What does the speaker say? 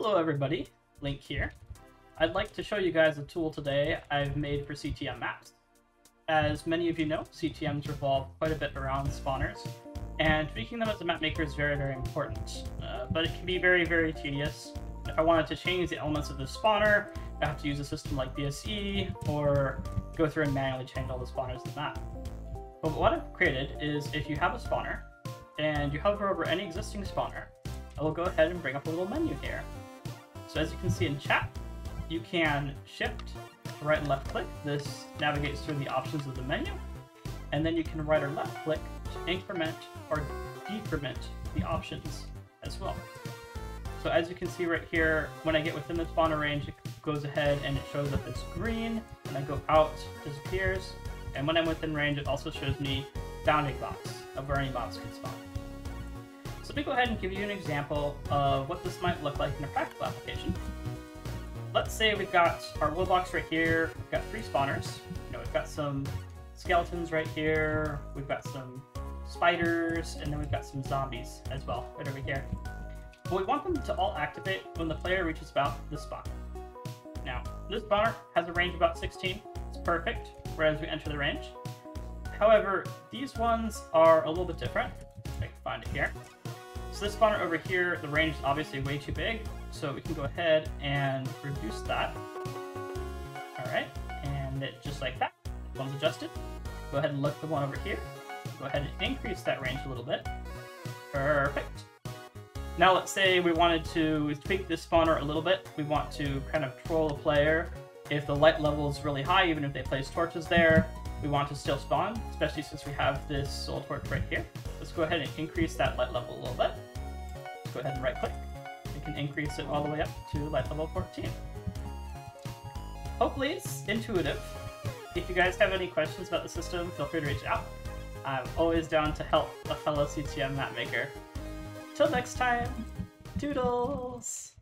Hello everybody, Link here. I'd like to show you guys a tool today I've made for CTM maps. As many of you know, CTMs revolve quite a bit around spawners, and tweaking them as a map maker is very, very important. But it can be very, very tedious. If I wanted to change the elements of the spawner, I have to use a system like DSE, or go through and manually change all the spawners in the map. But what I've created is, if you have a spawner, and you hover over any existing spawner, I will go ahead and bring up a little menu here. So as you can see in chat, you can shift to right and left click. This navigates through the options of the menu, and then you can right or left click to increment or decrement the options as well. So as you can see right here, when I get within the spawner range, it goes ahead and it shows up as green, and I go out, disappears, and when I'm within range, it also shows me bounding box of where any box can spawn. So let me go ahead and give you an example of what this might look like in a practical application. Let's say we've got our world box right here, we've got three spawners, we've got some skeletons right here, we've got some spiders, and then we've got some zombies as well, right over here. But we want them to all activate when the player reaches about this spawner. Now, this spawner has a range of about 16, it's perfect, whereas we enter the range. However, these ones are a little bit different. I can find it here. So this spawner over here, the range is obviously way too big, so we can go ahead and reduce that. Alright, and it, just like that, one's adjusted. Go ahead and look at the one over here. Go ahead and increase that range a little bit. Perfect. Now let's say we wanted to tweak this spawner a little bit. We want to kind of troll the player. If the light level is really high, even if they place torches there, we want to still spawn, especially since we have this soul torch right here. Let's go ahead and increase that light level a little bit. Go ahead and right click. We can increase it all the way up to light level 14. Hopefully it's intuitive. If you guys have any questions about the system, feel free to reach out. I'm always down to help a fellow CTM mapmaker. Till next time, doodles!